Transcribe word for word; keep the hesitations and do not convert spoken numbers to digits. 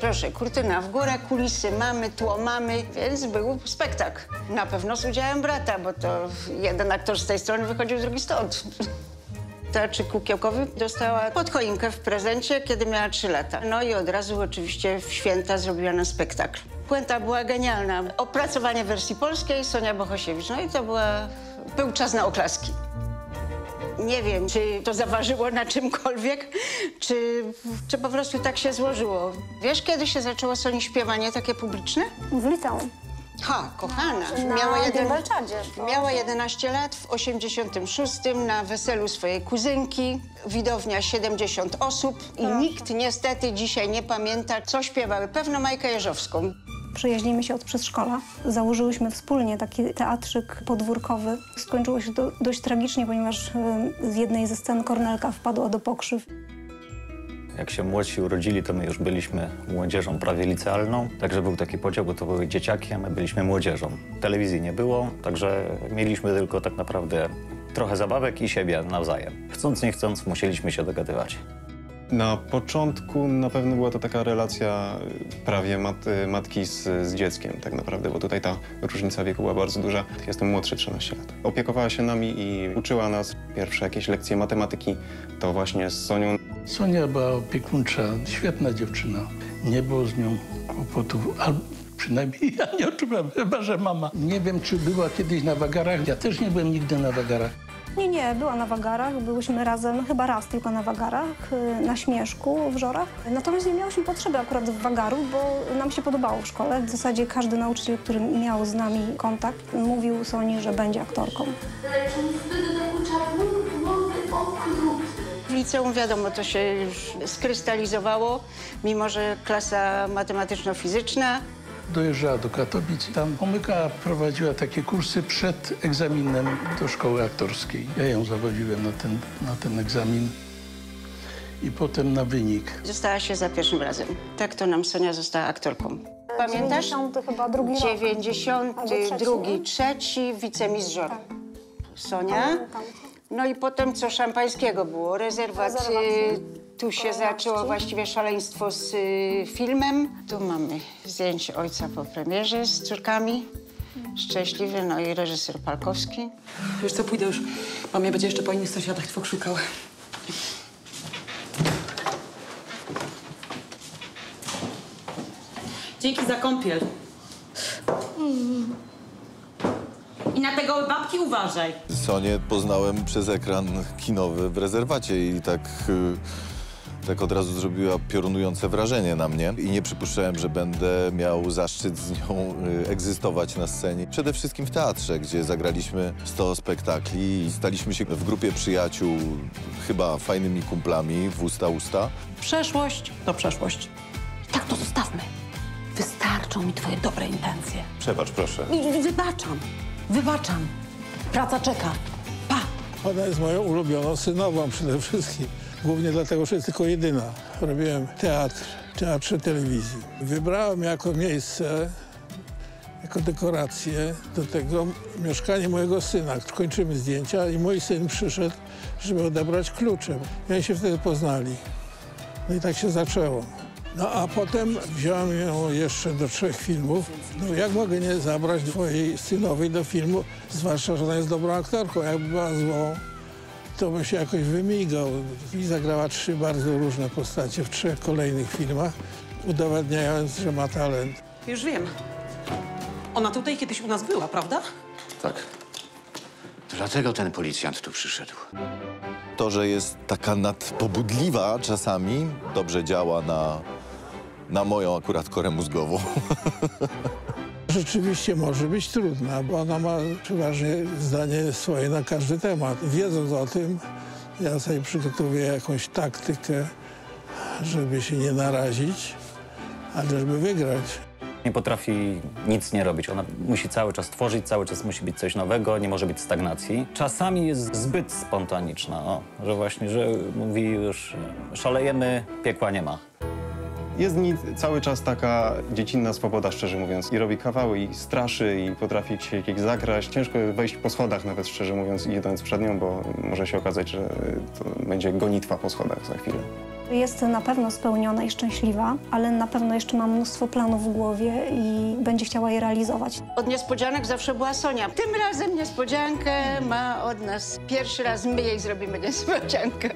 Proszę, kurtyna w górę, kulisy mamy, tło mamy, więc był spektakl. Na pewno z udziałem brata, bo to jeden aktor z tej strony wychodził, drugi stąd. Teatrzyk Kukiełkowy dostała pod choinkę w prezencie, kiedy miała trzy lata. No i od razu oczywiście w święta zrobiła na spektakl. Puenta była genialna. Opracowanie wersji polskiej, Sonia Bohosiewicz. No i to była... był czas na oklaski. Nie wiem, czy to zaważyło na czymkolwiek, czy, czy po prostu tak się złożyło. Wiesz, kiedy się zaczęło Soni śpiewanie takie publiczne? W liceum. Ha, kochana. No, miała, jeden, miała jedenaście lat, w osiemdziesiątym szóstym na weselu swojej kuzynki. Widownia siedemdziesiąt osób i Proszę. nikt niestety dzisiaj nie pamięta, co śpiewały. Pewno Majkę Jeżowską. Przyjaźnimy się od przedszkola. Założyłyśmy wspólnie taki teatrzyk podwórkowy. Skończyło się to dość tragicznie, ponieważ z jednej ze scen Kornelka wpadła do pokrzyw. Jak się młodsi urodzili, to my już byliśmy młodzieżą prawie licealną. Także był taki podział, bo to były dzieciaki, a my byliśmy młodzieżą. Telewizji nie było, także mieliśmy tylko tak naprawdę trochę zabawek i siebie nawzajem. Chcąc, nie chcąc, musieliśmy się dogadywać. Na początku na pewno była to taka relacja prawie mat, matki z, z dzieckiem, tak naprawdę, bo tutaj ta różnica wieku była bardzo duża. Jestem młodszy, trzynaście lat. Opiekowała się nami i uczyła nas. Pierwsze jakieś lekcje matematyki to właśnie z Sonią. Sonia była opiekuńcza, świetna dziewczyna. Nie było z nią kłopotów, albo przynajmniej ja nie odczuwam, chyba że mama. Nie wiem, czy była kiedyś na wagarach, ja też nie byłem nigdy na wagarach. Nie, nie, była na wagarach, byłyśmy razem, chyba raz tylko na wagarach, na śmieszku, w Żorach. Natomiast nie miałyśmy potrzeby akurat w wagaru, bo nam się podobało w szkole. W zasadzie każdy nauczyciel, który miał z nami kontakt, mówił Soni, że będzie aktorką. W liceum wiadomo, to się już skrystalizowało, mimo że klasa matematyczno-fizyczna. Dojeżdżała do Katowic. Tam Pomyka prowadziła takie kursy przed egzaminem do szkoły aktorskiej. Ja ją zawodziłem na ten, na ten egzamin i potem na wynik. Została się za pierwszym razem. Tak to nam Sonia została aktorką. Pamiętasz? dziewięćdziesiąty chyba drugi rok. dziewięćdziesiąty drugi, trzeci, wicemistrz Żor. Sonia. No i potem co Szampańskiego było, rezerwacje. rezerwacje. Tu się zaczęło właściwie szaleństwo z y, filmem. Tu mamy zdjęcie ojca po premierze z córkami. Szczęśliwy, no i reżyser Palkowski. Wiesz co, pójdę już. Mam mnie będzie jeszcze po innych sąsiadach twój szukał. Dzięki za kąpiel. Mm. I na tego babki uważaj. Sonię poznałem przez ekran kinowy w rezerwacie i tak, tak od razu zrobiła piorunujące wrażenie na mnie. I nie przypuszczałem, że będę miał zaszczyt z nią egzystować na scenie. Przede wszystkim w teatrze, gdzie zagraliśmy sto spektakli i staliśmy się w grupie przyjaciół chyba fajnymi kumplami w usta usta. Przeszłość to przeszłość. I tak to zostawmy. Wystarczą mi twoje dobre intencje. Przebacz, proszę. I, i wybaczam. Wybaczam. Praca czeka. Pa! Ona jest moją ulubioną synową przede wszystkim. Głównie dlatego, że jest tylko jedyna. Robiłem teatr, teatrze telewizji. Wybrałem jako miejsce, jako dekorację do tego mieszkanie mojego syna. Kończymy zdjęcia i mój syn przyszedł, żeby odebrać klucze. I oni się wtedy poznali. No i tak się zaczęło. No a potem wziąłem ją jeszcze do trzech filmów. No jak mogę nie zabrać twojej synowej do filmu, zwłaszcza, że ona jest dobrą aktorką. Jakby była złą, to by się jakoś wymigał. I zagrała trzy bardzo różne postacie w trzech kolejnych filmach, udowadniając, że ma talent. Już wiem. Ona tutaj kiedyś u nas była, prawda? Tak. Dlatego ten policjant tu przyszedł. To, że jest taka nadpobudliwa czasami, dobrze działa na... na moją akurat korę mózgową. Rzeczywiście może być trudna, bo ona ma przeważnie zdanie swoje na każdy temat. Wiedząc o tym, ja sobie przygotowuję jakąś taktykę, żeby się nie narazić, ale żeby wygrać. Nie potrafi nic nie robić. Ona musi cały czas tworzyć, cały czas musi być coś nowego, nie może być stagnacji. Czasami jest zbyt spontaniczna, o, że właśnie, że mówi już szalejemy, piekła nie ma. Jest nic, cały czas taka dziecinna swoboda, szczerze mówiąc. I robi kawały, i straszy, i potrafi się jakieś zakraść. Ciężko wejść po schodach nawet, szczerze mówiąc, idąc przed nią, bo może się okazać, że to będzie gonitwa po schodach za chwilę. Jest na pewno spełniona i szczęśliwa, ale na pewno jeszcze ma mnóstwo planów w głowie i będzie chciała je realizować. Od niespodzianek zawsze była Sonia. Tym razem niespodziankę ma od nas. Pierwszy raz my jej zrobimy niespodziankę.